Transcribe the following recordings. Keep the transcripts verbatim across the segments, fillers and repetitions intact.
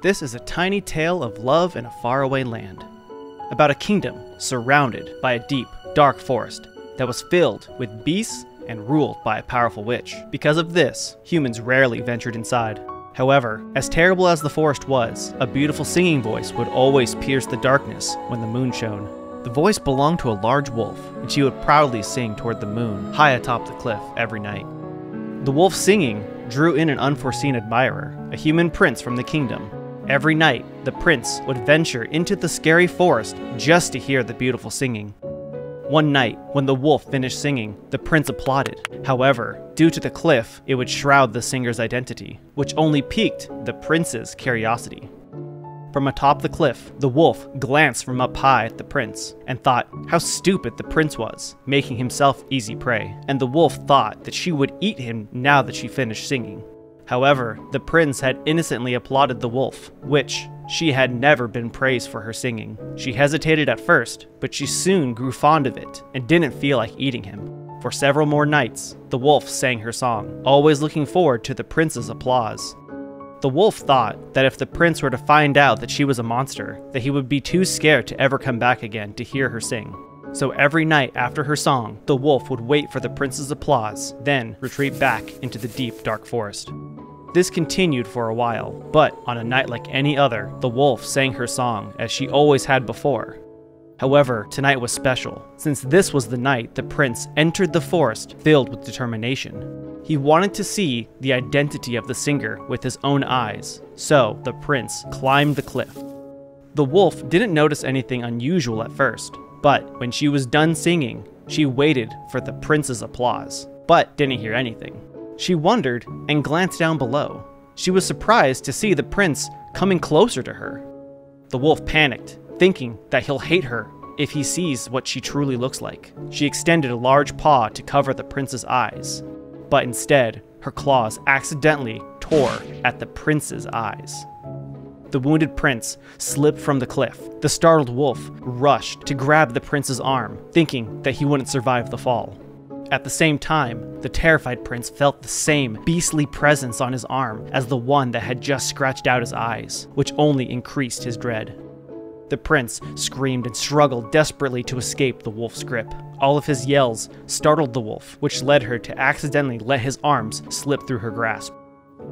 This is a tiny tale of love in a faraway land, about a kingdom surrounded by a deep, dark forest that was filled with beasts and ruled by a powerful witch. Because of this, humans rarely ventured inside. However, as terrible as the forest was, a beautiful singing voice would always pierce the darkness when the moon shone. The voice belonged to a large wolf, and she would proudly sing toward the moon, high atop the cliff, every night. The wolf's singing drew in an unforeseen admirer, a human prince from the kingdom. Every night, the prince would venture into the scary forest just to hear the beautiful singing. One night, when the wolf finished singing, the prince applauded. However, due to the cliff, it would shroud the singer's identity, which only piqued the prince's curiosity. From atop the cliff, the wolf glanced from up high at the prince and thought how stupid the prince was, making himself easy prey. And the wolf thought that she would eat him now that she finished singing. However, the prince had innocently applauded the wolf, which she had never been praised for her singing. She hesitated at first, but she soon grew fond of it and didn't feel like eating him. For several more nights, the wolf sang her song, always looking forward to the prince's applause. The wolf thought that if the prince were to find out that she was a monster, that he would be too scared to ever come back again to hear her sing. So every night after her song, the wolf would wait for the prince's applause, then retreat back into the deep, dark forest. This continued for a while, but on a night like any other, the wolf sang her song as she always had before. However, tonight was special, since this was the night the prince entered the forest filled with determination. He wanted to see the identity of the singer with his own eyes, so the prince climbed the cliff. The wolf didn't notice anything unusual at first, but when she was done singing, she waited for the prince's applause, but didn't hear anything. She wondered and glanced down below. She was surprised to see the prince coming closer to her. The wolf panicked, thinking that he'll hate her if he sees what she truly looks like. She extended a large paw to cover the prince's eyes, but instead, her claws accidentally tore at the prince's eyes. The wounded prince slipped from the cliff. The startled wolf rushed to grab the prince's arm, thinking that he wouldn't survive the fall. At the same time, the terrified prince felt the same beastly presence on his arm as the one that had just scratched out his eyes, which only increased his dread. The prince screamed and struggled desperately to escape the wolf's grip. All of his yells startled the wolf, which led her to accidentally let his arms slip through her grasp.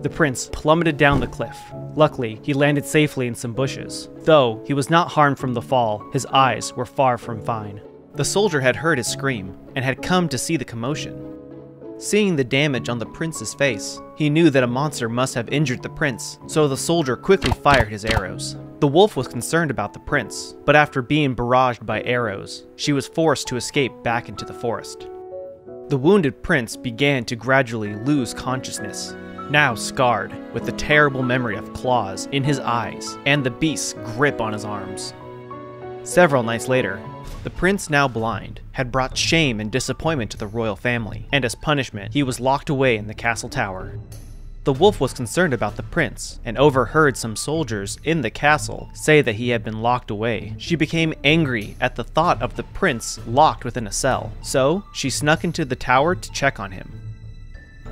The prince plummeted down the cliff. Luckily, he landed safely in some bushes. Though he was not harmed from the fall, his eyes were far from fine. The soldier had heard his scream and had come to see the commotion. Seeing the damage on the prince's face, he knew that a monster must have injured the prince, so the soldier quickly fired his arrows. The wolf was concerned about the prince, but after being barraged by arrows, she was forced to escape back into the forest. The wounded prince began to gradually lose consciousness, now scarred with the terrible memory of claws in his eyes and the beast's grip on his arms. Several nights later, the prince, now blind, had brought shame and disappointment to the royal family, and as punishment, he was locked away in the castle tower. The wolf was concerned about the prince and overheard some soldiers in the castle say that he had been locked away. She became angry at the thought of the prince locked within a cell, so she snuck into the tower to check on him.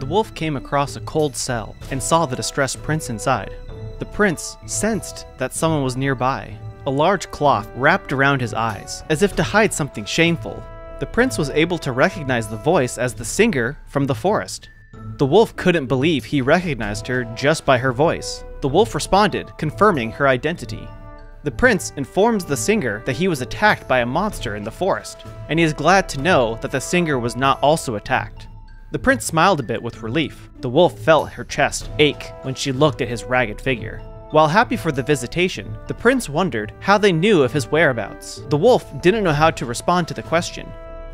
The wolf came across a cold cell and saw the distressed prince inside. The prince sensed that someone was nearby. A large cloth wrapped around his eyes, as if to hide something shameful. The prince was able to recognize the voice as the singer from the forest. The wolf couldn't believe he recognized her just by her voice. The wolf responded, confirming her identity. The prince informs the singer that he was attacked by a monster in the forest, and he is glad to know that the singer was not also attacked. The prince smiled a bit with relief. The wolf felt her chest ache when she looked at his ragged figure. While happy for the visitation, the prince wondered how they knew of his whereabouts. The wolf didn't know how to respond to the question,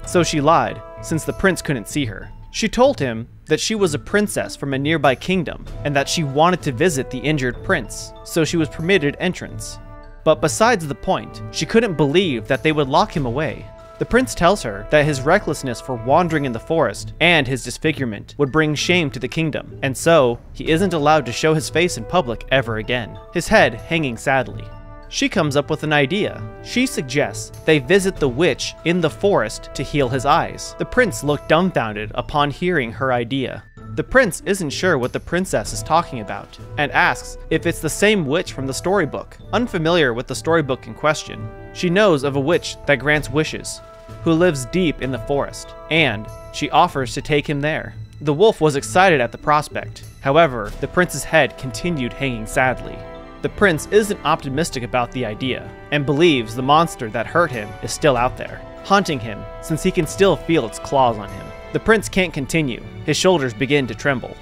so she lied, since the prince couldn't see her. She told him that she was a princess from a nearby kingdom and that she wanted to visit the injured prince, so she was permitted entrance. But besides the point, she couldn't believe that they would lock him away. The prince tells her that his recklessness for wandering in the forest and his disfigurement would bring shame to the kingdom, and so he isn't allowed to show his face in public ever again, his head hanging sadly. She comes up with an idea. She suggests they visit the witch in the forest to heal his eyes. The prince looked dumbfounded upon hearing her idea. The prince isn't sure what the princess is talking about, and asks if it's the same witch from the storybook. Unfamiliar with the storybook in question, she knows of a witch that grants wishes, who lives deep in the forest, and she offers to take him there. The wolf was excited at the prospect. However, the prince's head continued hanging sadly. The prince isn't optimistic about the idea, and believes the monster that hurt him is still out there, haunting him since he can still feel its claws on him. The prince can't continue, his shoulders begin to tremble.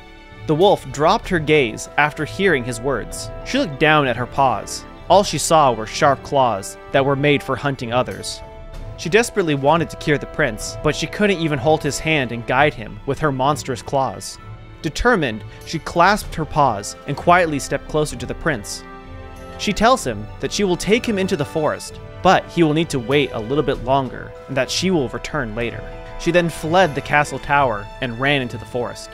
The wolf dropped her gaze after hearing his words. She looked down at her paws. All she saw were sharp claws that were made for hunting others. She desperately wanted to cure the prince, but she couldn't even hold his hand and guide him with her monstrous claws. Determined, she clasped her paws and quietly stepped closer to the prince. She tells him that she will take him into the forest, but he will need to wait a little bit longer and that she will return later. She then fled the castle tower and ran into the forest.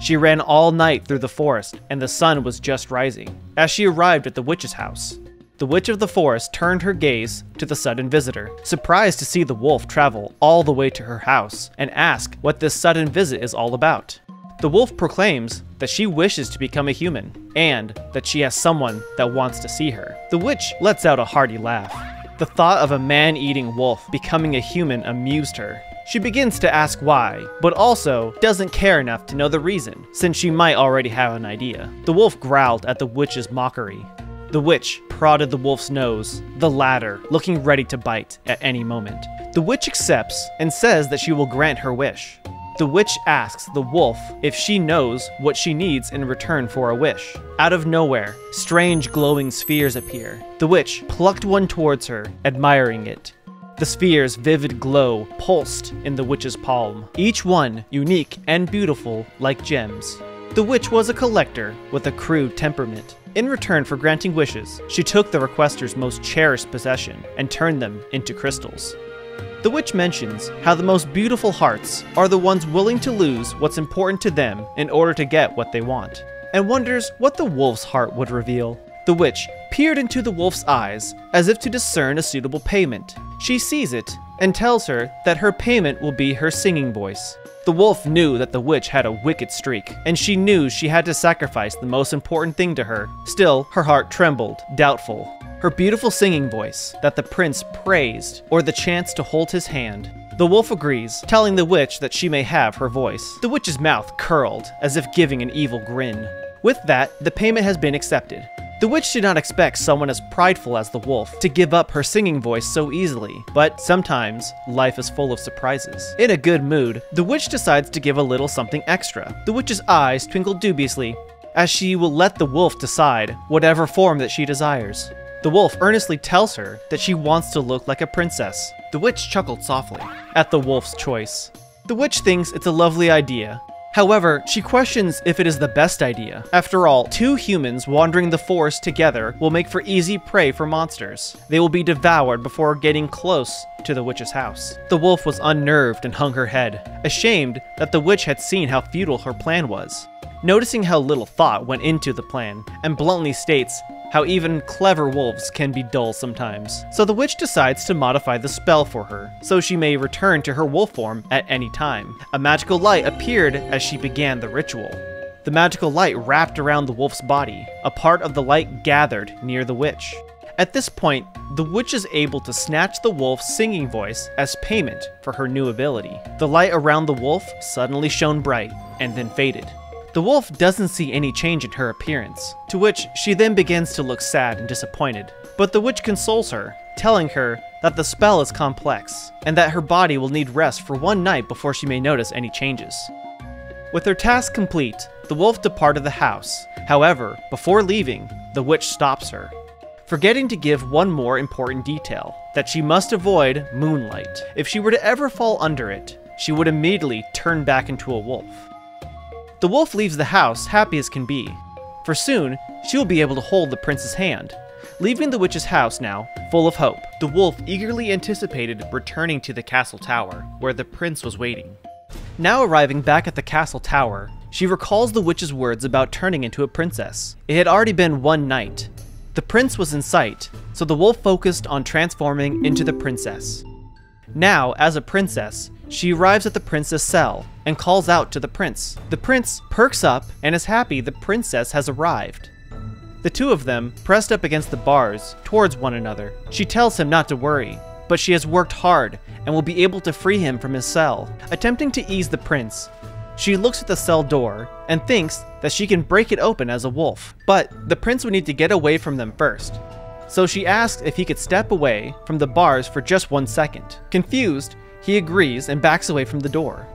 She ran all night through the forest and the sun was just rising. As she arrived at the witch's house, the witch of the forest turned her gaze to the sudden visitor, surprised to see the wolf travel all the way to her house and ask what this sudden visit is all about. The wolf proclaims that she wishes to become a human and that she has someone that wants to see her. The witch lets out a hearty laugh. The thought of a man-eating wolf becoming a human amused her. She begins to ask why, but also doesn't care enough to know the reason, since she might already have an idea. The wolf growled at the witch's mockery. The witch prodded the wolf's nose, the latter looking ready to bite at any moment. The witch accepts and says that she will grant her wish. The witch asks the wolf if she knows what she needs in return for a wish. Out of nowhere, strange glowing spheres appear. The witch plucked one towards her, admiring it. The sphere's vivid glow pulsed in the witch's palm, each one unique and beautiful like gems. The witch was a collector with a crude temperament. In return for granting wishes, she took the requester's most cherished possession and turned them into crystals. The witch mentions how the most beautiful hearts are the ones willing to lose what's important to them in order to get what they want, and wonders what the wolf's heart would reveal. The witch peered into the wolf's eyes as if to discern a suitable payment. She sees it and tells her that her payment will be her singing voice. The wolf knew that the witch had a wicked streak, and she knew she had to sacrifice the most important thing to her. Still, her heart trembled, doubtful. Her beautiful singing voice that the prince praised, or the chance to hold his hand. The wolf agrees, telling the witch that she may have her voice. The witch's mouth curled, as if giving an evil grin. With that, the payment has been accepted. The witch did not expect someone as prideful as the wolf to give up her singing voice so easily, but sometimes life is full of surprises. In a good mood, the witch decides to give a little something extra. The witch's eyes twinkle dubiously as she will let the wolf decide whatever form that she desires. The wolf earnestly tells her that she wants to look like a princess. The witch chuckled softly at the wolf's choice. The witch thinks it's a lovely idea. However, she questions if it is the best idea. After all, two humans wandering the forest together will make for easy prey for monsters. They will be devoured before getting close to the witch's house. The wolf was unnerved and hung her head, ashamed that the witch had seen how futile her plan was, noticing how little thought went into the plan, and bluntly states how even clever wolves can be dull sometimes. So the witch decides to modify the spell for her, so she may return to her wolf form at any time. A magical light appeared as she began the ritual. The magical light wrapped around the wolf's body. A part of the light gathered near the witch. At this point, the witch is able to snatch the wolf's singing voice as payment for her new ability. The light around the wolf suddenly shone bright, and then faded. The wolf doesn't see any change in her appearance, to which she then begins to look sad and disappointed. But the witch consoles her, telling her that the spell is complex, and that her body will need rest for one night before she may notice any changes. With her task complete, the wolf departed the house. However, before leaving, the witch stops her, forgetting to give one more important detail, that she must avoid moonlight. If she were to ever fall under it, she would immediately turn back into a wolf. The wolf leaves the house happy as can be, for soon she will be able to hold the prince's hand, leaving the witch's house now full of hope. The wolf eagerly anticipated returning to the castle tower, where the prince was waiting. Now arriving back at the castle tower, she recalls the witch's words about turning into a princess. It had already been one night. The prince was in sight, so the wolf focused on transforming into the princess. Now, as a princess, She arrives at the prince's cell and calls out to the prince. The prince perks up and is happy the princess has arrived. The two of them pressed up against the bars towards one another. She tells him not to worry, but she has worked hard and will be able to free him from his cell. Attempting to ease the prince, she looks at the cell door and thinks that she can break it open as a wolf. But the prince would need to get away from them first. So she asks if he could step away from the bars for just one second. Confused, he agrees and backs away from the door.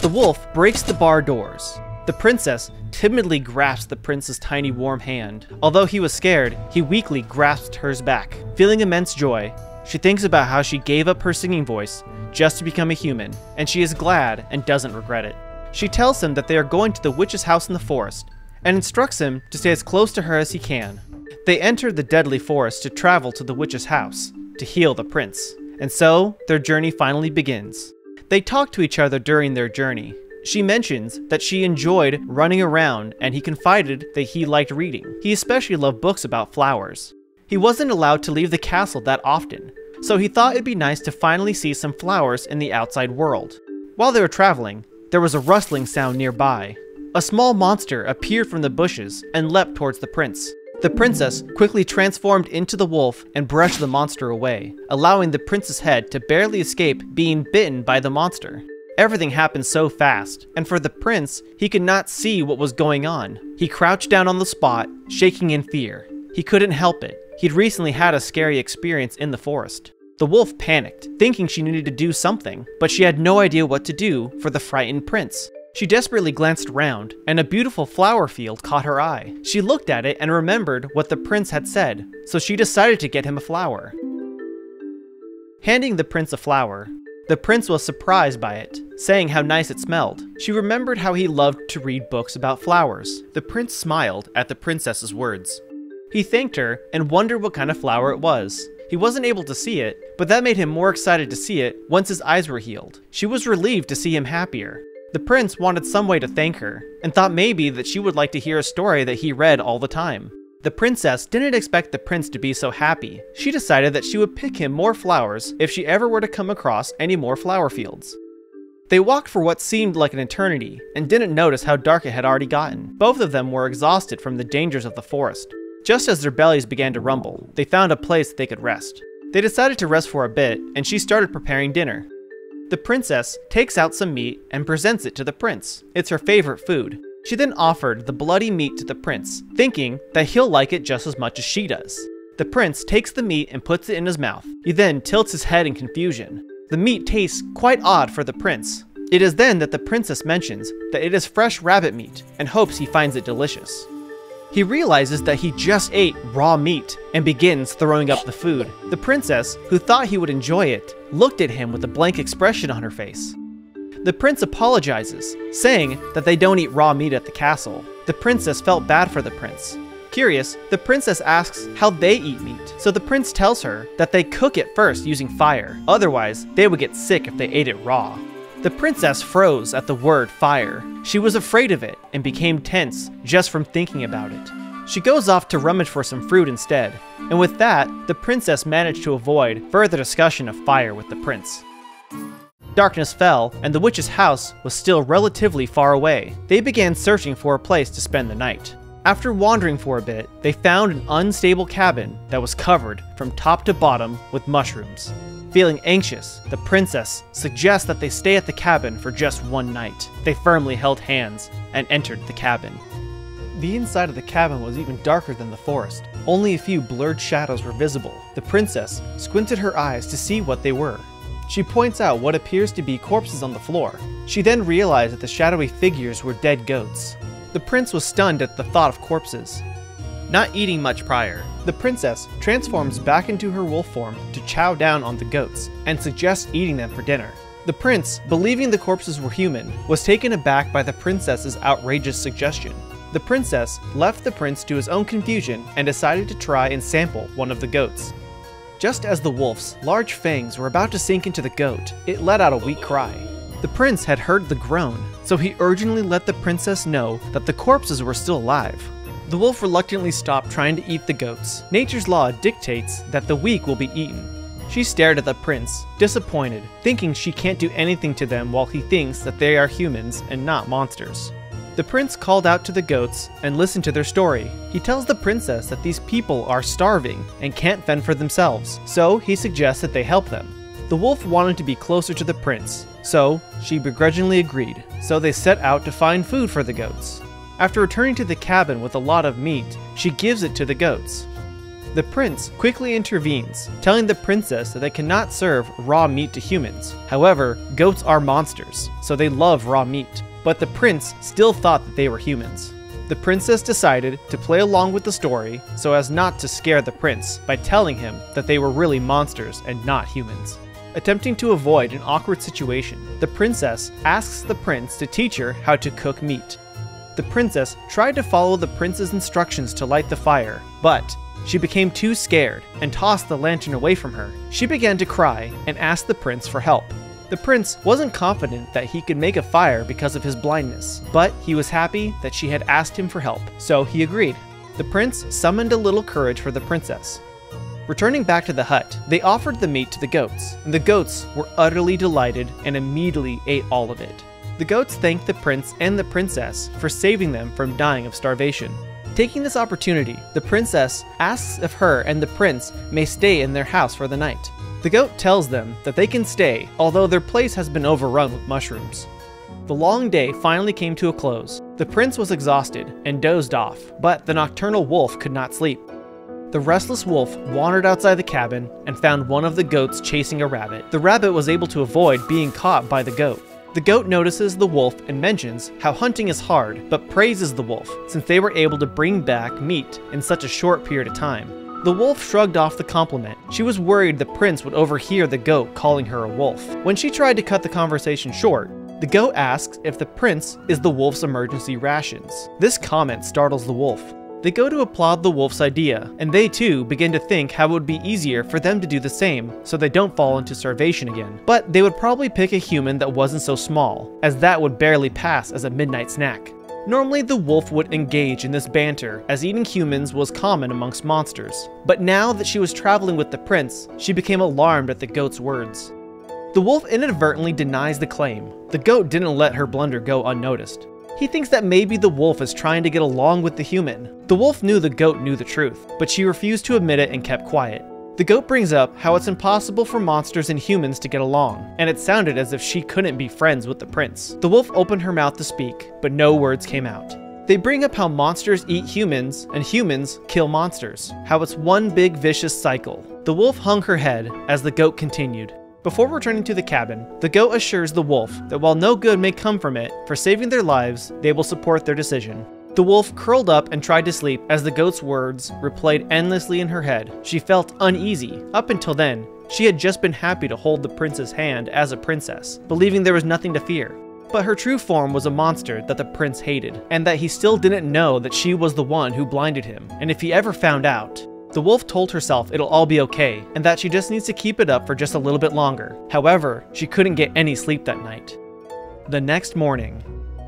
The wolf breaks the bar doors. The princess timidly grasps the prince's tiny warm hand. Although he was scared, he weakly grasped hers back. Feeling immense joy, she thinks about how she gave up her singing voice just to become a human, and she is glad and doesn't regret it. She tells him that they are going to the witch's house in the forest and instructs him to stay as close to her as he can. They enter the deadly forest to travel to the witch's house to heal the prince, and so their journey finally begins. They talk to each other during their journey. She mentions that she enjoyed running around, and he confided that he liked reading. He especially loved books about flowers. He wasn't allowed to leave the castle that often, so he thought it'd be nice to finally see some flowers in the outside world. While they were traveling, there was a rustling sound nearby. A small monster appeared from the bushes and leapt towards the prince. The princess quickly transformed into the wolf and brushed the monster away, allowing the prince's head to barely escape being bitten by the monster. Everything happened so fast, and for the prince, he could not see what was going on. He crouched down on the spot, shaking in fear. He couldn't help it. He'd recently had a scary experience in the forest. The wolf panicked, thinking she needed to do something, but she had no idea what to do for the frightened prince. She desperately glanced around, and a beautiful flower field caught her eye. She looked at it and remembered what the prince had said, so she decided to get him a flower. Handing the prince a flower, the prince was surprised by it, saying how nice it smelled. She remembered how he loved to read books about flowers. The prince smiled at the princess's words. He thanked her and wondered what kind of flower it was. He wasn't able to see it, but that made him more excited to see it once his eyes were healed. She was relieved to see him happier. The prince wanted some way to thank her and thought maybe that she would like to hear a story that he read all the time. The princess didn't expect the prince to be so happy. She decided that she would pick him more flowers if she ever were to come across any more flower fields. They walked for what seemed like an eternity and didn't notice how dark it had already gotten. Both of them were exhausted from the dangers of the forest. Just as their bellies began to rumble, they found a place they could rest. They decided to rest for a bit, and she started preparing dinner. The princess takes out some meat and presents it to the prince. It's her favorite food. She then offered the bloody meat to the prince, thinking that he'll like it just as much as she does. The prince takes the meat and puts it in his mouth. He then tilts his head in confusion. The meat tastes quite odd for the prince. It is then that the princess mentions that it is fresh rabbit meat and hopes he finds it delicious. He realizes that he just ate raw meat and begins throwing up the food. The princess, who thought he would enjoy it, looked at him with a blank expression on her face. The prince apologizes, saying that they don't eat raw meat at the castle. The princess felt bad for the prince. Curious, the princess asks how they eat meat, so the prince tells her that they cook it first using fire, otherwise they would get sick if they ate it raw. The princess froze at the word fire. She was afraid of it and became tense just from thinking about it. She goes off to rummage for some fruit instead, and with that, the princess managed to avoid further discussion of fire with the prince. Darkness fell, and the witch's house was still relatively far away. They began searching for a place to spend the night. After wandering for a bit, they found an unstable cabin that was covered from top to bottom with mushrooms. Feeling anxious, the princess suggests that they stay at the cabin for just one night. They firmly held hands and entered the cabin. The inside of the cabin was even darker than the forest. Only a few blurred shadows were visible. The princess squinted her eyes to see what they were. She points out what appears to be corpses on the floor. She then realized that the shadowy figures were dead goats. The prince was stunned at the thought of corpses. Not eating much prior, the princess transforms back into her wolf form to chow down on the goats and suggests eating them for dinner. The prince, believing the corpses were human, was taken aback by the princess's outrageous suggestion. The princess left the prince to his own confusion and decided to try and sample one of the goats. Just as the wolf's large fangs were about to sink into the goat, it let out a weak cry. The prince had heard the groan, so he urgently let the princess know that the corpses were still alive. The wolf reluctantly stopped trying to eat the goats. Nature's law dictates that the weak will be eaten. She stared at the prince, disappointed, thinking she can't do anything to them while he thinks that they are humans and not monsters. The prince called out to the goats and listened to their story. He tells the princess that these people are starving and can't fend for themselves, so he suggests that they help them. The wolf wanted to be closer to the prince, so she begrudgingly agreed, so they set out to find food for the goats. After returning to the cabin with a lot of meat, she gives it to the goats. The prince quickly intervenes, telling the princess that they cannot serve raw meat to humans. However, goats are monsters, so they love raw meat, but the prince still thought that they were humans. The princess decided to play along with the story so as not to scare the prince by telling him that they were really monsters and not humans. Attempting to avoid an awkward situation, the princess asks the prince to teach her how to cook meat. The princess tried to follow the prince's instructions to light the fire, but she became too scared and tossed the lantern away from her. She began to cry and asked the prince for help. The prince wasn't confident that he could make a fire because of his blindness, but he was happy that she had asked him for help, so he agreed. The prince summoned a little courage for the princess. Returning back to the hut, they offered the meat to the goats, and the goats were utterly delighted and immediately ate all of it. The goats thanked the prince and the princess for saving them from dying of starvation. Taking this opportunity, the princess asks if her and the prince may stay in their house for the night. The goat tells them that they can stay, although their place has been overrun with mushrooms. The long day finally came to a close. The prince was exhausted and dozed off, but the nocturnal wolf could not sleep. The restless wolf wandered outside the cabin and found one of the goats chasing a rabbit. The rabbit was able to avoid being caught by the goat. The goat notices the wolf and mentions how hunting is hard, but praises the wolf since they were able to bring back meat in such a short period of time. The wolf shrugged off the compliment. She was worried the prince would overhear the goat calling her a wolf. When she tried to cut the conversation short, the goat asks if the prince is the wolf's emergency rations. This comment startles the wolf. They go to applaud the wolf's idea, and they too begin to think how it would be easier for them to do the same so they don't fall into starvation again. But they would probably pick a human that wasn't so small, as that would barely pass as a midnight snack. Normally the wolf would engage in this banter, as eating humans was common amongst monsters. But now that she was traveling with the prince, she became alarmed at the goat's words. The wolf inadvertently denies the claim. The goat didn't let her blunder go unnoticed. He thinks that maybe the wolf is trying to get along with the human. The wolf knew the goat knew the truth, but she refused to admit it and kept quiet. The goat brings up how it's impossible for monsters and humans to get along, and it sounded as if she couldn't be friends with the prince. The wolf opened her mouth to speak, but no words came out. They bring up how monsters eat humans and humans kill monsters, how it's one big vicious cycle. The wolf hung her head as the goat continued. Before returning to the cabin, the goat assures the wolf that while no good may come from it, for saving their lives, they will support their decision. The wolf curled up and tried to sleep as the goat's words replayed endlessly in her head. She felt uneasy. Up until then, she had just been happy to hold the prince's hand as a princess, believing there was nothing to fear. But her true form was a monster that the prince hated, and that he still didn't know that she was the one who blinded him, and if he ever found out. The wolf told herself it'll all be okay, and that she just needs to keep it up for just a little bit longer. However, she couldn't get any sleep that night. The next morning,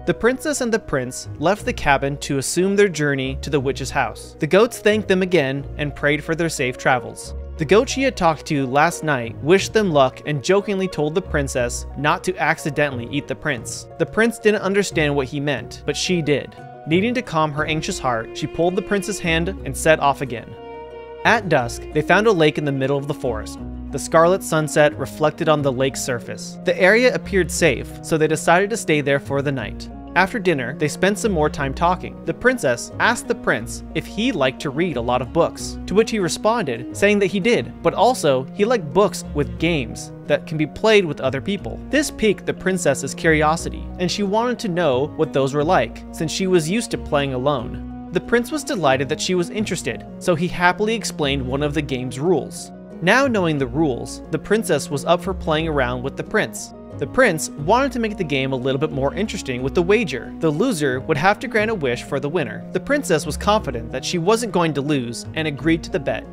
the princess and the prince left the cabin to assume their journey to the witch's house. The goats thanked them again and prayed for their safe travels. The goat she had talked to last night wished them luck and jokingly told the princess not to accidentally eat the prince. The prince didn't understand what he meant, but she did. Needing to calm her anxious heart, she pulled the prince's hand and set off again. At dusk, they found a lake in the middle of the forest. The scarlet sunset reflected on the lake's surface. The area appeared safe, so they decided to stay there for the night. After dinner, they spent some more time talking. The princess asked the prince if he liked to read a lot of books, to which he responded, saying that he did, but also he liked books with games that can be played with other people. This piqued the princess's curiosity, and she wanted to know what those were like, since she was used to playing alone. The prince was delighted that she was interested, so he happily explained one of the game's rules. Now knowing the rules, the princess was up for playing around with the prince. The prince wanted to make the game a little bit more interesting with the wager. The loser would have to grant a wish for the winner. The princess was confident that she wasn't going to lose and agreed to the bet.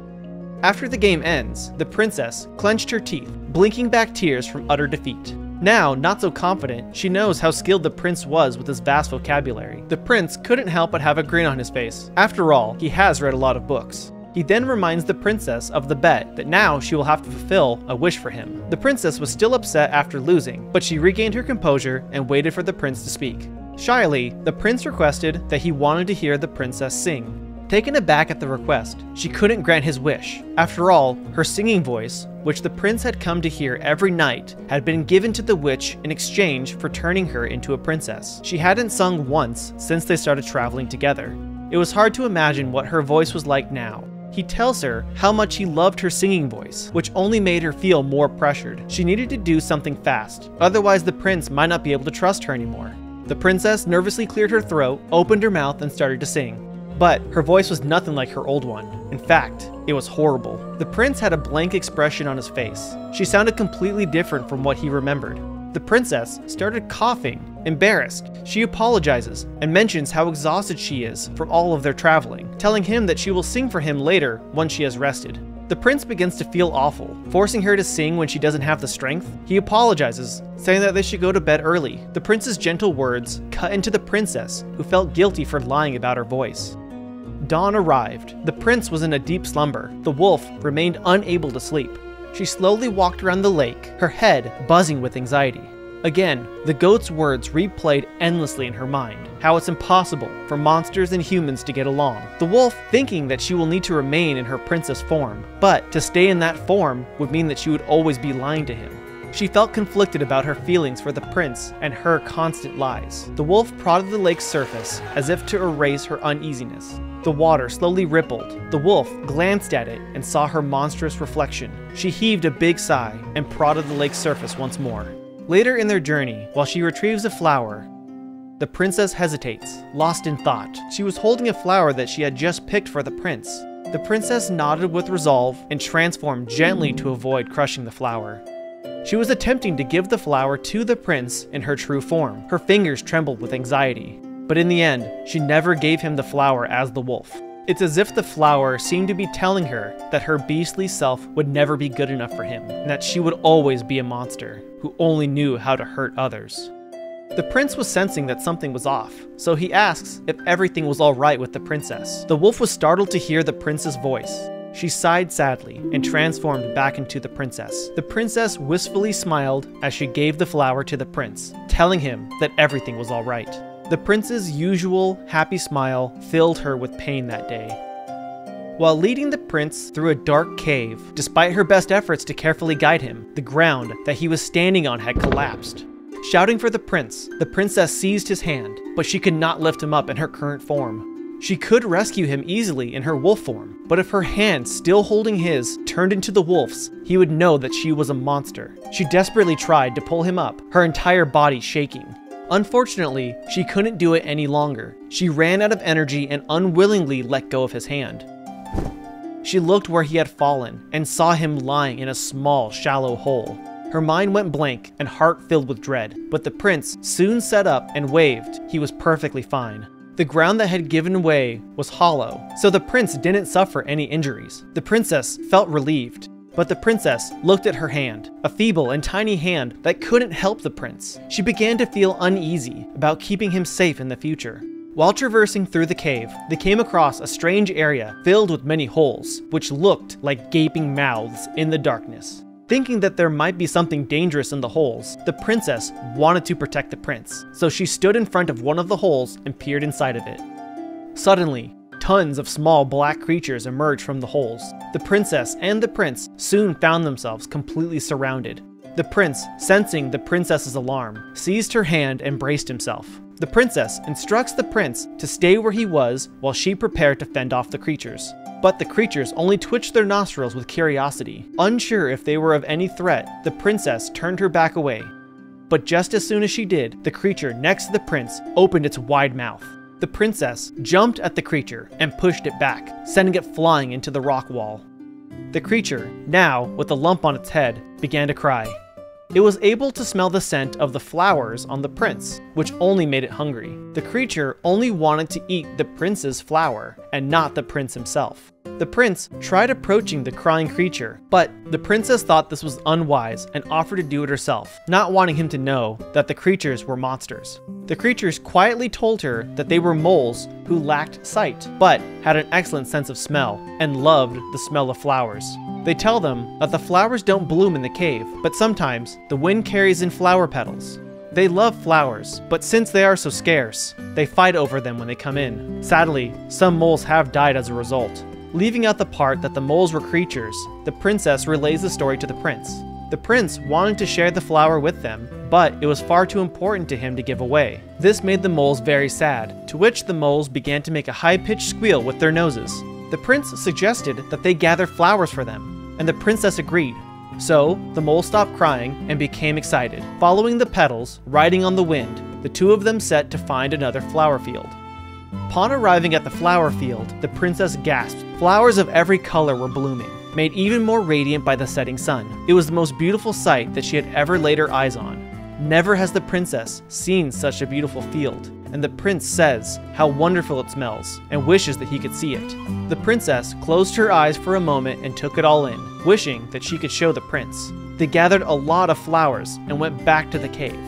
After the game ends, the princess clenched her teeth, blinking back tears from utter defeat. Now, not so confident, she knows how skilled the prince was with his vast vocabulary. The prince couldn't help but have a grin on his face. After all, he has read a lot of books. He then reminds the princess of the bet that now she will have to fulfill a wish for him. The princess was still upset after losing, but she regained her composure and waited for the prince to speak. Shyly, the prince requested that he wanted to hear the princess sing. Taken aback at the request, she couldn't grant his wish. After all, her singing voice, which the prince had come to hear every night, had been given to the witch in exchange for turning her into a princess. She hadn't sung once since they started traveling together. It was hard to imagine what her voice was like now. He tells her how much he loved her singing voice, which only made her feel more pressured. She needed to do something fast, otherwise the prince might not be able to trust her anymore. The princess nervously cleared her throat, opened her mouth, and started to sing. But her voice was nothing like her old one. In fact, it was horrible. The prince had a blank expression on his face. She sounded completely different from what he remembered. The princess started coughing, embarrassed. She apologizes and mentions how exhausted she is from all of their traveling, telling him that she will sing for him later once she has rested. The prince begins to feel awful, forcing her to sing when she doesn't have the strength. He apologizes, saying that they should go to bed early. The prince's gentle words cut into the princess, who felt guilty for lying about her voice. Dawn arrived. The prince was in a deep slumber. The wolf remained unable to sleep. She slowly walked around the lake, her head buzzing with anxiety. Again, the goat's words replayed endlessly in her mind, how it's impossible for monsters and humans to get along. The wolf thinking that she will need to remain in her princess form, but to stay in that form would mean that she would always be lying to him. She felt conflicted about her feelings for the prince and her constant lies. The wolf prodded the lake's surface as if to erase her uneasiness. The water slowly rippled. The wolf glanced at it and saw her monstrous reflection. She heaved a big sigh and prodded the lake's surface once more. Later in their journey, while she retrieves a flower, the princess hesitates, lost in thought. She was holding a flower that she had just picked for the prince. The princess nodded with resolve and transformed gently to avoid crushing the flower. She was attempting to give the flower to the prince in her true form. Her fingers trembled with anxiety, but in the end, she never gave him the flower as the wolf. It's as if the flower seemed to be telling her that her beastly self would never be good enough for him, and that she would always be a monster who only knew how to hurt others. The prince was sensing that something was off, so he asks if everything was all right with the princess. The wolf was startled to hear the prince's voice. She sighed sadly and transformed back into the princess. The princess wistfully smiled as she gave the flower to the prince, telling him that everything was all right. The prince's usual happy smile filled her with pain that day. While leading the prince through a dark cave, despite her best efforts to carefully guide him, the ground that he was standing on had collapsed. Shouting for the prince, the princess seized his hand, but she could not lift him up in her current form. She could rescue him easily in her wolf form, but if her hand still holding his turned into the wolf's, he would know that she was a monster. She desperately tried to pull him up, her entire body shaking. Unfortunately, she couldn't do it any longer. She ran out of energy and unwillingly let go of his hand. She looked where he had fallen and saw him lying in a small, shallow hole. Her mind went blank and heart filled with dread, but the prince soon sat up and waved. He was perfectly fine. The ground that had given way was hollow, so the prince didn't suffer any injuries. The princess felt relieved, but the princess looked at her hand, a feeble and tiny hand that couldn't help the prince. She began to feel uneasy about keeping him safe in the future. While traversing through the cave, they came across a strange area filled with many holes, which looked like gaping mouths in the darkness. Thinking that there might be something dangerous in the holes, the princess wanted to protect the prince, so she stood in front of one of the holes and peered inside of it. Suddenly, tons of small black creatures emerged from the holes. The princess and the prince soon found themselves completely surrounded. The prince, sensing the princess's alarm, seized her hand and braced himself. The princess instructs the prince to stay where he was while she prepared to fend off the creatures. But the creatures only twitched their nostrils with curiosity. Unsure if they were of any threat, the princess turned her back away. But just as soon as she did, the creature next to the prince opened its wide mouth. The princess jumped at the creature and pushed it back, sending it flying into the rock wall. The creature, now with a lump on its head, began to cry. It was able to smell the scent of the flowers on the prince, which only made it hungry. The creature only wanted to eat the prince's flower and not the prince himself. The prince tried approaching the crying creature, but the princess thought this was unwise and offered to do it herself, not wanting him to know that the creatures were monsters. The creatures quietly told her that they were moles who lacked sight, but had an excellent sense of smell and loved the smell of flowers. They tell them that the flowers don't bloom in the cave, but sometimes the wind carries in flower petals. They love flowers, but since they are so scarce, they fight over them when they come in. Sadly, some moles have died as a result. Leaving out the part that the moles were creatures, the princess relays the story to the prince. The prince wanted to share the flower with them, but it was far too important to him to give away. This made the moles very sad, to which the moles began to make a high-pitched squeal with their noses. The prince suggested that they gather flowers for them, and the princess agreed. So, the mole stopped crying and became excited. Following the petals, riding on the wind, the two of them set to find another flower field. Upon arriving at the flower field, the princess gasped. Flowers of every color were blooming, made even more radiant by the setting sun. It was the most beautiful sight that she had ever laid her eyes on. Never has the princess seen such a beautiful field, and the prince says how wonderful it smells and wishes that he could see it. The princess closed her eyes for a moment and took it all in, wishing that she could show the prince. They gathered a lot of flowers and went back to the cave.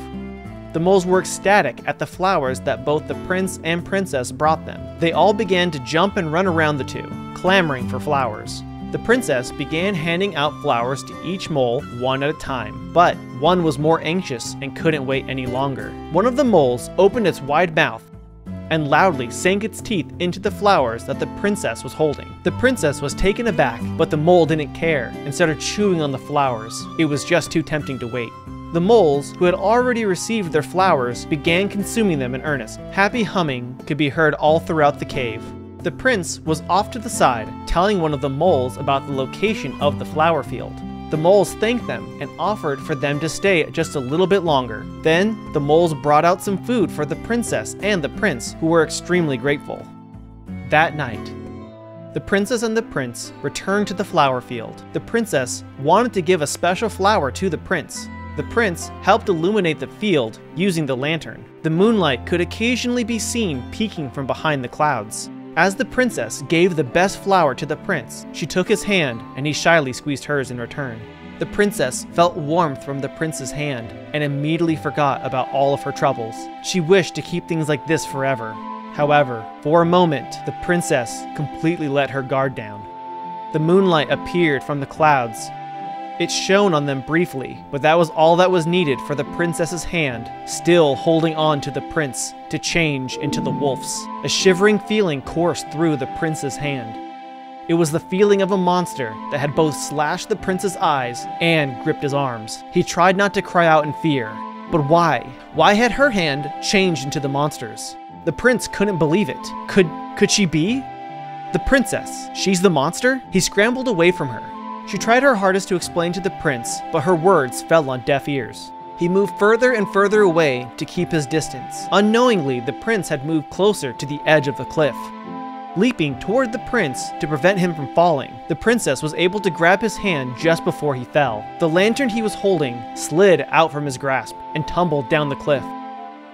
The moles were ecstatic at the flowers that both the prince and princess brought them. They all began to jump and run around the two, clamoring for flowers. The princess began handing out flowers to each mole one at a time, but one was more anxious and couldn't wait any longer. One of the moles opened its wide mouth and loudly sank its teeth into the flowers that the princess was holding. The princess was taken aback, but the mole didn't care and started chewing on the flowers. It was just too tempting to wait. The moles, who had already received their flowers, began consuming them in earnest. Happy humming could be heard all throughout the cave. The prince was off to the side, telling one of the moles about the location of the flower field. The moles thanked them and offered for them to stay just a little bit longer. Then, the moles brought out some food for the princess and the prince, who were extremely grateful. That night, the princess and the prince returned to the flower field. The princess wanted to give a special flower to the prince. The prince helped illuminate the field using the lantern. The moonlight could occasionally be seen peeking from behind the clouds. As the princess gave the best flower to the prince, she took his hand and he shyly squeezed hers in return. The princess felt warmth from the prince's hand and immediately forgot about all of her troubles. She wished to keep things like this forever. However, for a moment, the princess completely let her guard down. The moonlight appeared from the clouds. It shone on them briefly, but that was all that was needed for the princess's hand, still holding on to the prince, to change into the wolf's. A shivering feeling coursed through the prince's hand. It was the feeling of a monster that had both slashed the prince's eyes and gripped his arms. He tried not to cry out in fear, but why? Why had her hand changed into the monster's? The prince couldn't believe it. Could, could she be? The princess, she's the monster? He scrambled away from her. She tried her hardest to explain to the prince, but her words fell on deaf ears. He moved further and further away to keep his distance. Unknowingly, the prince had moved closer to the edge of the cliff. Leaping toward the prince to prevent him from falling, the princess was able to grab his hand just before he fell. The lantern he was holding slid out from his grasp and tumbled down the cliff.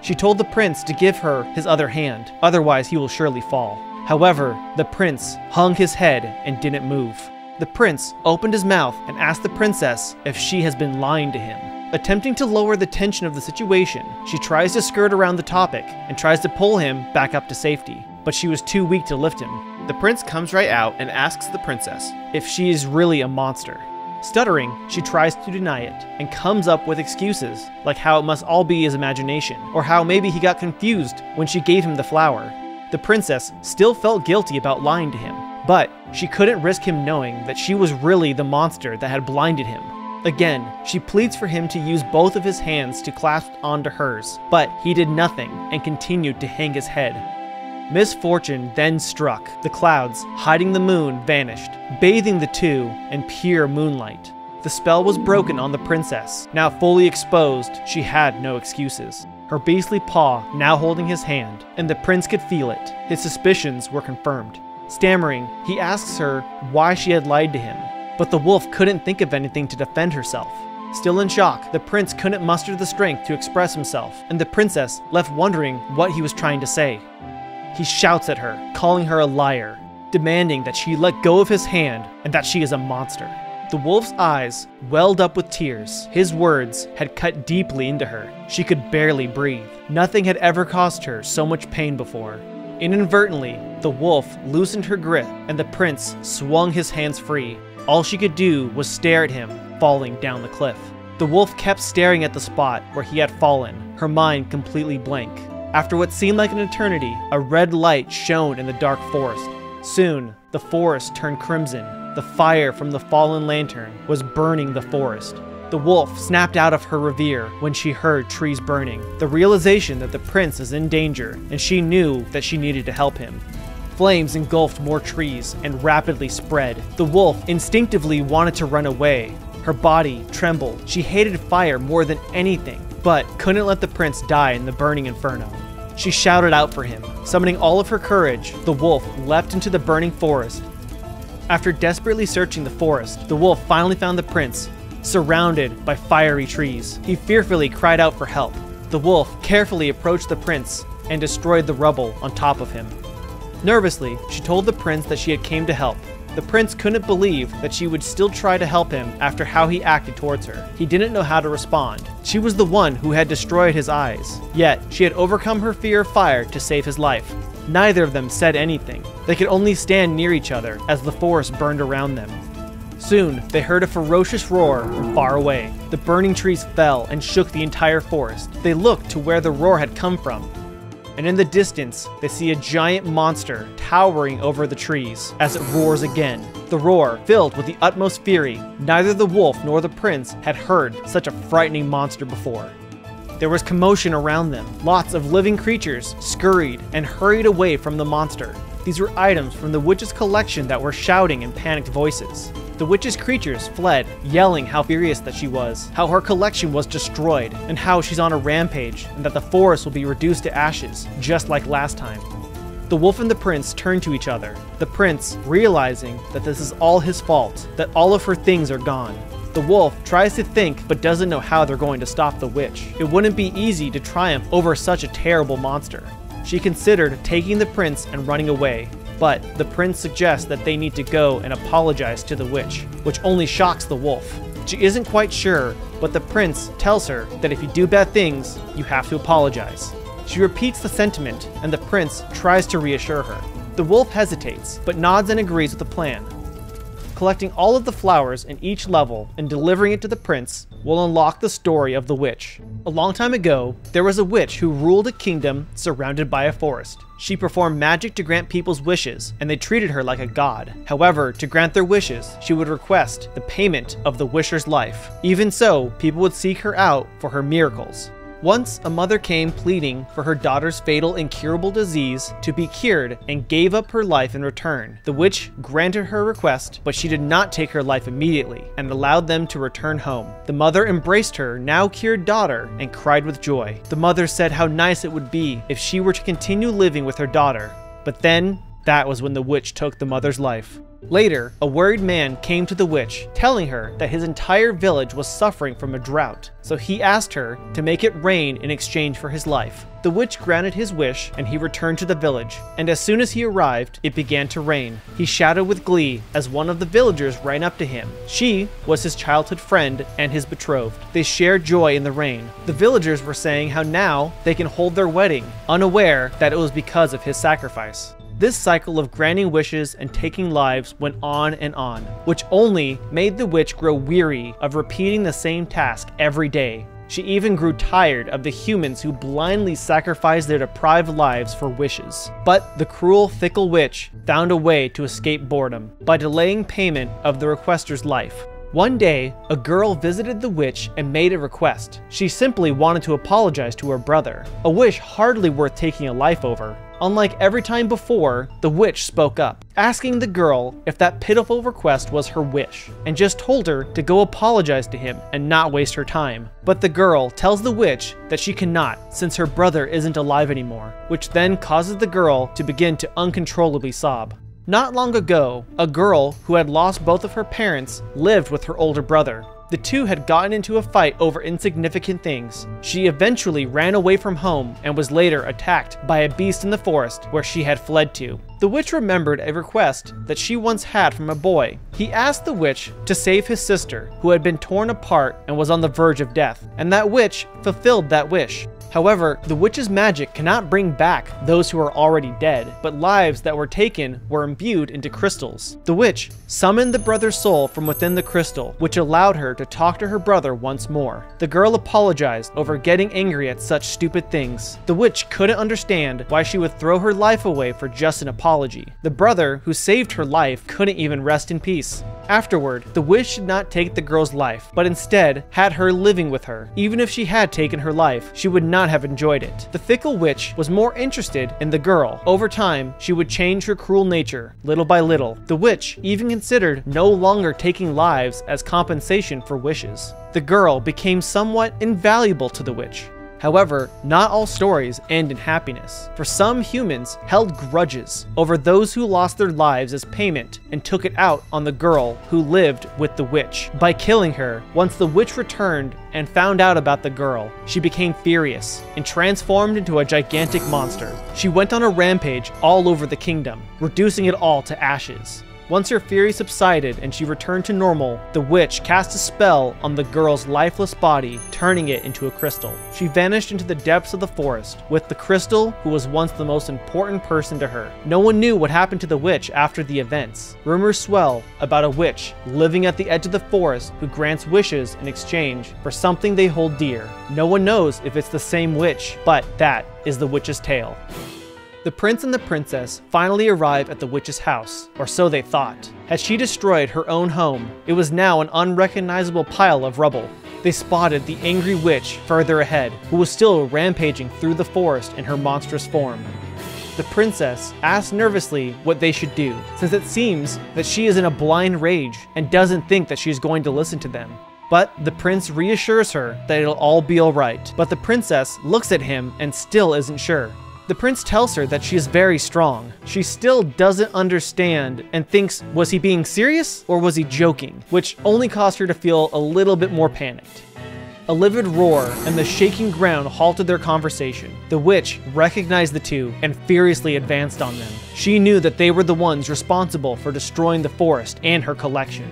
She told the prince to give her his other hand, otherwise he will surely fall. However, the prince hung his head and didn't move. The prince opened his mouth and asked the princess if she has been lying to him. Attempting to lower the tension of the situation, she tries to skirt around the topic and tries to pull him back up to safety, but she was too weak to lift him. The prince comes right out and asks the princess if she is really a monster. Stuttering, she tries to deny it and comes up with excuses, like how it must all be his imagination, or how maybe he got confused when she gave him the flower. The princess still felt guilty about lying to him, but she couldn't risk him knowing that she was really the monster that had blinded him. Again, she pleads for him to use both of his hands to clasp onto hers, but he did nothing and continued to hang his head. Misfortune then struck. The clouds, hiding the moon, vanished, bathing the two in pure moonlight. The spell was broken on the princess. Now fully exposed, she had no excuses. Her beastly paw now holding his hand, and the prince could feel it. His suspicions were confirmed. Stammering, he asks her why she had lied to him, but the wolf couldn't think of anything to defend herself. Still in shock, the prince couldn't muster the strength to express himself, and the princess left wondering what he was trying to say. He shouts at her, calling her a liar. demanding that she let go of his hand and that she is a monster. The wolf's eyes welled up with tears. His words had cut deeply into her. She could barely breathe. Nothing had ever caused her so much pain before. Inadvertently, the wolf loosened her grip and the prince swung his hands free. All she could do was stare at him falling down the cliff. The wolf kept staring at the spot where he had fallen, her mind completely blank. After what seemed like an eternity, a red light shone in the dark forest. Soon, the forest turned crimson. The fire from the fallen lantern was burning the forest. The wolf snapped out of her reverie when she heard trees burning. The realization that the prince is in danger, and she knew that she needed to help him. Flames engulfed more trees and rapidly spread. The wolf instinctively wanted to run away. Her body trembled. She hated fire more than anything, but couldn't let the prince die in the burning inferno. She shouted out for him. Summoning all of her courage, the wolf leapt into the burning forest. After desperately searching the forest, the wolf finally found the prince, surrounded by fiery trees. He fearfully cried out for help. The wolf carefully approached the prince and destroyed the rubble on top of him. Nervously, she told the prince that she had come to help. The prince couldn't believe that she would still try to help him after how he acted towards her. He didn't know how to respond. She was the one who had destroyed his eyes, yet she had overcome her fear of fire to save his life. Neither of them said anything. They could only stand near each other as the forest burned around them. Soon, they heard a ferocious roar from far away. The burning trees fell and shook the entire forest. They looked to where the roar had come from, and in the distance, they see a giant monster towering over the trees as it roars again. The roar, filled with the utmost fury, neither the wolf nor the prince had heard such a frightening monster before. There was commotion around them. Lots of living creatures scurried and hurried away from the monster. These were items from the witch's collection that were shouting in panicked voices. The witch's creatures fled, yelling how furious that she was, how her collection was destroyed, and how she's on a rampage, and that the forest will be reduced to ashes, just like last time. The wolf and the prince turned to each other, the prince realizing that this is all his fault, that all of her things are gone. The wolf tries to think, but doesn't know how they're going to stop the witch. It wouldn't be easy to triumph over such a terrible monster. She considered taking the prince and running away, but the prince suggests that they need to go and apologize to the witch, which only shocks the wolf. She isn't quite sure, but the prince tells her that if you do bad things, you have to apologize. She repeats the sentiment, and the prince tries to reassure her. The wolf hesitates, but nods and agrees with the plan. Collecting all of the flowers in each level and delivering it to the prince will unlock the story of the witch. A long time ago, there was a witch who ruled a kingdom surrounded by a forest. She performed magic to grant people's wishes, and they treated her like a god. However, to grant their wishes, she would request the payment of the wisher's life. Even so, people would seek her out for her miracles. Once, a mother came pleading for her daughter's fatal incurable disease to be cured and gave up her life in return. The witch granted her request, but she did not take her life immediately and allowed them to return home. The mother embraced her now cured daughter and cried with joy. The mother said how nice it would be if she were to continue living with her daughter. But then, that was when the witch took the mother's life. Later, a worried man came to the witch, telling her that his entire village was suffering from a drought, so he asked her to make it rain in exchange for his life. The witch granted his wish, and he returned to the village, and as soon as he arrived, it began to rain. He shouted with glee as one of the villagers ran up to him. She was his childhood friend and his betrothed. They shared joy in the rain. The villagers were saying how now they can hold their wedding, unaware that it was because of his sacrifice. This cycle of granting wishes and taking lives went on and on, which only made the witch grow weary of repeating the same task every day. She even grew tired of the humans who blindly sacrificed their deprived lives for wishes. But the cruel, fickle witch found a way to escape boredom by delaying payment of the requester's life. One day, a girl visited the witch and made a request. She simply wanted to apologize to her brother, a wish hardly worth taking a life over. Unlike every time before, the witch spoke up, asking the girl if that pitiful request was her wish, and just told her to go apologize to him and not waste her time. But the girl tells the witch that she cannot, since her brother isn't alive anymore, which then causes the girl to begin to uncontrollably sob. Not long ago, a girl who had lost both of her parents lived with her older brother. The two had gotten into a fight over insignificant things. She eventually ran away from home and was later attacked by a beast in the forest where she had fled to. The witch remembered a request that she once had from a boy. He asked the witch to save his sister, who had been torn apart and was on the verge of death, and that witch fulfilled that wish. However, the witch's magic cannot bring back those who are already dead, but lives that were taken were imbued into crystals. The witch summoned the brother's soul from within the crystal, which allowed her to talk to her brother once more. The girl apologized over getting angry at such stupid things. The witch couldn't understand why she would throw her life away for just an apology. The brother who saved her life couldn't even rest in peace. Afterward, the witch did not take the girl's life, but instead had her living with her. Even if she had taken her life, she would not have enjoyed it. The fickle witch was more interested in the girl. Over time, she would change her cruel nature, little by little. The witch even considered no longer taking lives as compensation for wishes. The girl became somewhat invaluable to the witch. However, not all stories end in happiness. For some, humans held grudges over those who lost their lives as payment and took it out on the girl who lived with the witch by killing her. Once the witch returned and found out about the girl, she became furious and transformed into a gigantic monster. She went on a rampage all over the kingdom, reducing it all to ashes. Once her fury subsided and she returned to normal, the witch cast a spell on the girl's lifeless body, turning it into a crystal. She vanished into the depths of the forest with the crystal who was once the most important person to her. No one knew what happened to the witch after the events. Rumors swell about a witch living at the edge of the forest who grants wishes in exchange for something they hold dear. No one knows if it's the same witch, but that is the witch's tale. The prince and the princess finally arrive at the witch's house, or so they thought. Had she destroyed her own home, it was now an unrecognizable pile of rubble. They spotted the angry witch further ahead, who was still rampaging through the forest in her monstrous form. The princess asks nervously what they should do, since it seems that she is in a blind rage and doesn't think that she is going to listen to them. But the prince reassures her that it'll all be alright, but the princess looks at him and still isn't sure. The prince tells her that she is very strong. She still doesn't understand and thinks, was he being serious or was he joking? Which only caused her to feel a little bit more panicked. A livid roar and the shaking ground halted their conversation. The witch recognized the two and furiously advanced on them. She knew that they were the ones responsible for destroying the forest and her collection.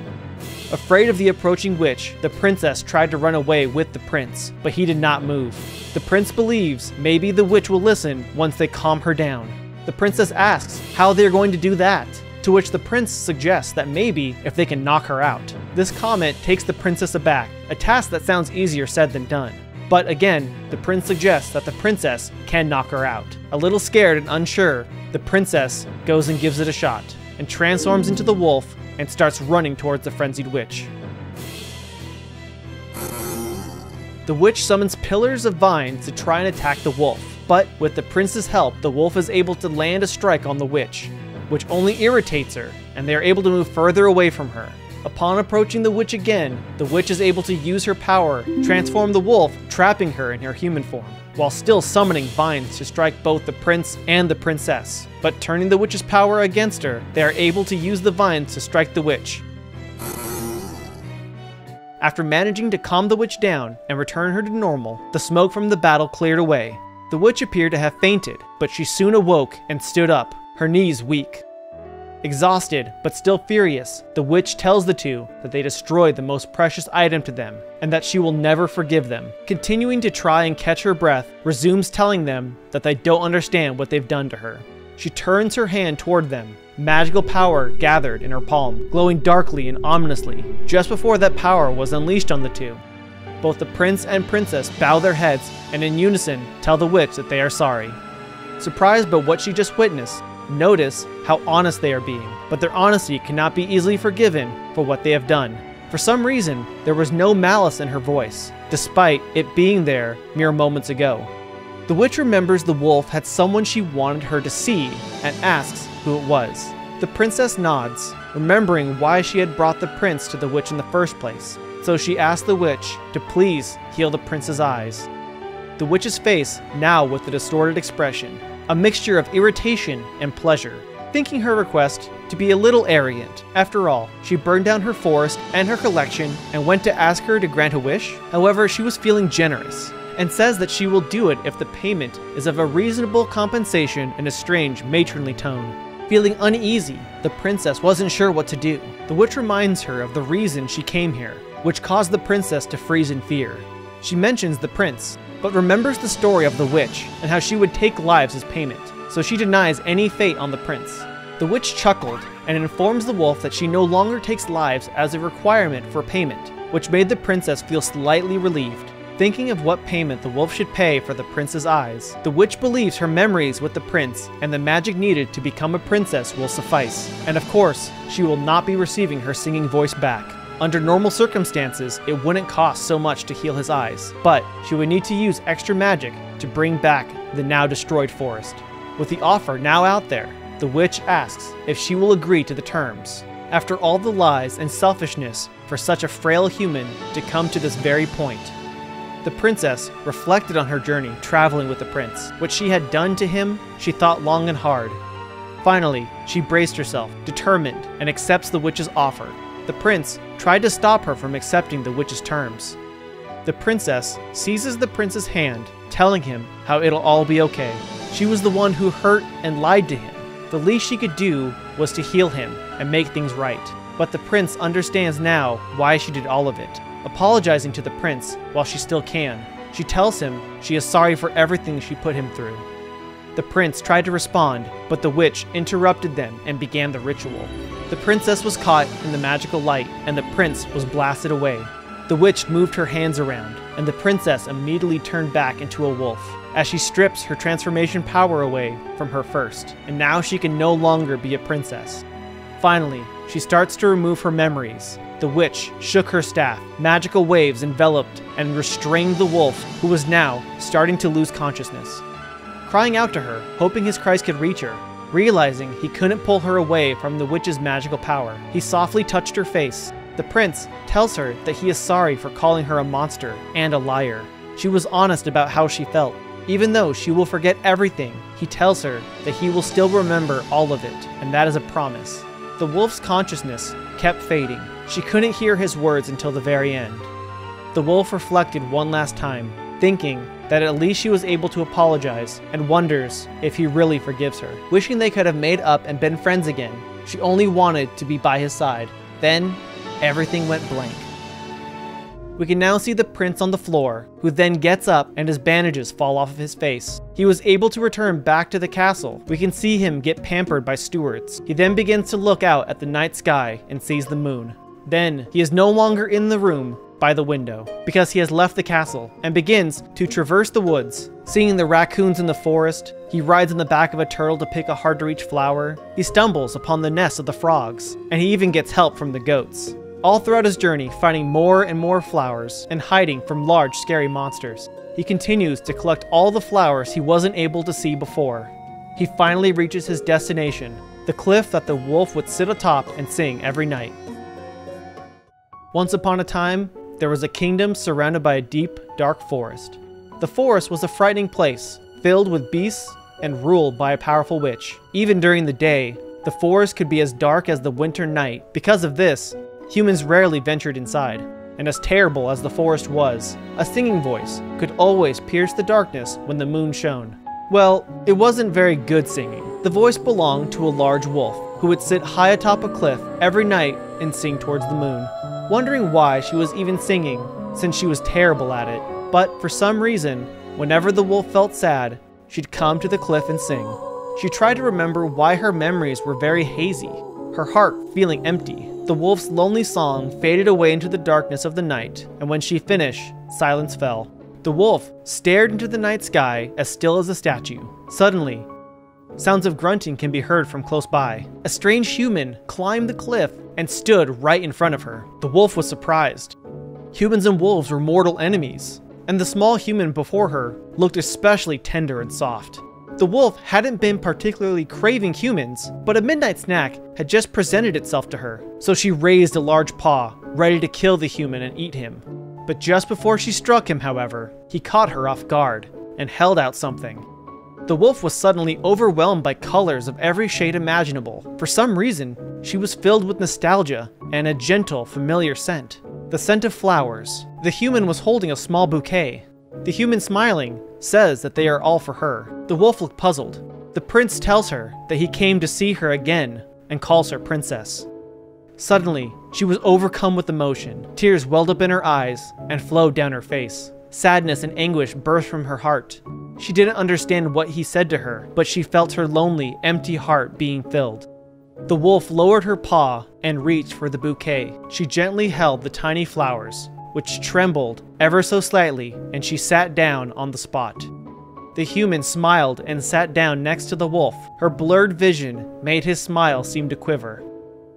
Afraid of the approaching witch, the princess tried to run away with the prince, but he did not move. The prince believes maybe the witch will listen once they calm her down. The princess asks how they are going to do that, to which the prince suggests that maybe if they can knock her out. This comment takes the princess aback, a task that sounds easier said than done. But again, the prince suggests that the princess can knock her out. A little scared and unsure, the princess goes and gives it a shot, and transforms into the wolf and starts running towards the frenzied witch. The witch summons pillars of vines to try and attack the wolf, but with the prince's help, the wolf is able to land a strike on the witch, which only irritates her, and they are able to move further away from her. Upon approaching the witch again, the witch is able to use her power, transform the wolf, trapping her in her human form, while still summoning vines to strike both the prince and the princess. But turning the witch's power against her, they are able to use the vines to strike the witch. After managing to calm the witch down and return her to normal, the smoke from the battle cleared away. The witch appeared to have fainted, but she soon awoke and stood up, her knees weak. Exhausted, but still furious, the witch tells the two that they destroyed the most precious item to them and that she will never forgive them. Continuing to try and catch her breath, resumes telling them that they don't understand what they've done to her. She turns her hand toward them, magical power gathered in her palm, glowing darkly and ominously, just before that power was unleashed on the two. Both the prince and princess bow their heads and in unison tell the witch that they are sorry. Surprised by what she just witnessed, notice how honest they are being, but their honesty cannot be easily forgiven for what they have done. For some reason, there was no malice in her voice, despite it being there mere moments ago. The witch remembers the wolf had someone she wanted her to see and asks who it was. The princess nods, remembering why she had brought the prince to the witch in the first place, so she asks the witch to please heal the prince's eyes. The witch's face now with a distorted expression, a mixture of irritation and pleasure. thinking her request to be a little arrogant. After all, she burned down her forest and her collection and went to ask her to grant a wish. However, she was feeling generous and says that she will do it if the payment is of a reasonable compensation in a strange matronly tone. Feeling uneasy, the princess wasn't sure what to do. The witch reminds her of the reason she came here, which caused the princess to freeze in fear. She mentions the prince, but remembers the story of the witch and how she would take lives as payment, so she denies any fate on the prince. The witch chuckled and informs the wolf that she no longer takes lives as a requirement for payment, which made the princess feel slightly relieved. Thinking of what payment the wolf should pay for the prince's eyes, the witch believes her memories with the prince and the magic needed to become a princess will suffice, and of course, she will not be receiving her singing voice back. Under normal circumstances, it wouldn't cost so much to heal his eyes, but she would need to use extra magic to bring back the now destroyed forest. With the offer now out there, the witch asks if she will agree to the terms. After all the lies and selfishness for such a frail human to come to this very point, the princess reflected on her journey traveling with the prince. What she had done to him, she thought long and hard. Finally, she braced herself, determined, and accepts the witch's offer. The prince tried to stop her from accepting the witch's terms. The princess seizes the prince's hand, telling him how it'll all be okay. She was the one who hurt and lied to him. The least she could do was to heal him and make things right. But the prince understands now why she did all of it. Apologizing to the prince while she still can, she tells him she is sorry for everything she put him through. The prince tried to respond, but the witch interrupted them and began the ritual. The princess was caught in the magical light, and the prince was blasted away. The witch moved her hands around, and the princess immediately turned back into a wolf, as she strips her transformation power away from her first, and now she can no longer be a princess. Finally, she starts to remove her memories. The witch shook her staff. Magical waves enveloped and restrained the wolf, who was now starting to lose consciousness. Crying out to her, hoping his cries could reach her, realizing he couldn't pull her away from the witch's magical power, he softly touched her face. The prince tells her that he is sorry for calling her a monster and a liar. She was honest about how she felt. Even though she will forget everything, he tells her that he will still remember all of it, and that is a promise. The wolf's consciousness kept fading. She couldn't hear his words until the very end. The wolf reflected one last time, thinking that at least she was able to apologize, and wonders if he really forgives her. Wishing they could have made up and been friends again, she only wanted to be by his side. Then, everything went blank. We can now see the prince on the floor, who then gets up and his bandages fall off of his face. He was able to return back to the castle. We can see him get pampered by stewards. He then begins to look out at the night sky and sees the moon. Then, he is no longer in the room by the window, because he has left the castle and begins to traverse the woods. Seeing the raccoons in the forest, he rides on the back of a turtle to pick a hard-to-reach flower. He stumbles upon the nest of the frogs, and he even gets help from the goats. All throughout his journey, finding more and more flowers and hiding from large, scary monsters. He continues to collect all the flowers he wasn't able to see before. He finally reaches his destination, the cliff that the wolf would sit atop and sing every night. Once upon a time, there was a kingdom surrounded by a deep, dark forest. The forest was a frightening place, filled with beasts and ruled by a powerful witch. Even during the day, the forest could be as dark as the winter night. Because of this, humans rarely ventured inside, and as terrible as the forest was, a singing voice could always pierce the darkness when the moon shone. Well, it wasn't very good singing. The voice belonged to a large wolf, who would sit high atop a cliff every night and sing towards the moon. Wondering why she was even singing, since she was terrible at it. But for some reason, whenever the wolf felt sad, she'd come to the cliff and sing. She tried to remember why her memories were very hazy, her heart feeling empty. The wolf's lonely song faded away into the darkness of the night, and when she finished, silence fell. The wolf stared into the night sky as still as a statue. Suddenly, sounds of grunting can be heard from close by. A strange human climbed the cliff and stood right in front of her. The wolf was surprised. Humans and wolves were mortal enemies, and the small human before her looked especially tender and soft. The wolf hadn't been particularly craving humans, but a midnight snack had just presented itself to her, so she raised a large paw, ready to kill the human and eat him. But just before she struck him, however, he caught her off guard and held out something. The wolf was suddenly overwhelmed by colors of every shade imaginable. For some reason, she was filled with nostalgia and a gentle, familiar scent. The scent of flowers. The human was holding a small bouquet. The human, smiling, says that they are all for her. The wolf looked puzzled. The prince tells her that he came to see her again and calls her princess. Suddenly, she was overcome with emotion. Tears welled up in her eyes and flowed down her face. Sadness and anguish burst from her heart. She didn't understand what he said to her, but she felt her lonely, empty heart being filled. The wolf lowered her paw and reached for the bouquet. She gently held the tiny flowers, which trembled ever so slightly, and she sat down on the spot. The human smiled and sat down next to the wolf. Her blurred vision made his smile seem to quiver.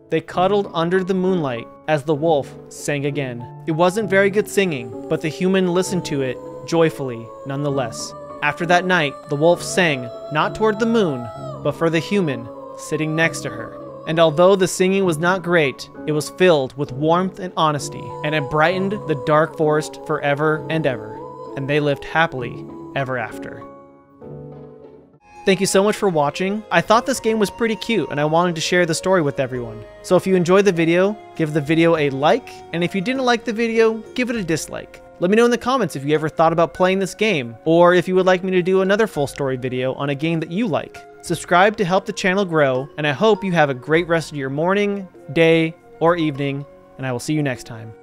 They cuddled under the moonlight as the wolf sang again. It wasn't very good singing, but the human listened to it joyfully nonetheless. After that night, the wolf sang, not toward the moon, but for the human sitting next to her. And although the singing was not great, it was filled with warmth and honesty, and it brightened the dark forest forever and ever. And they lived happily ever after. Thank you so much for watching. I thought this game was pretty cute and I wanted to share the story with everyone. So if you enjoyed the video, give the video a like, and if you didn't like the video, give it a dislike. Let me know in the comments if you ever thought about playing this game, or if you would like me to do another full story video on a game that you like. Subscribe to help the channel grow, and I hope you have a great rest of your morning, day, or evening, and I will see you next time.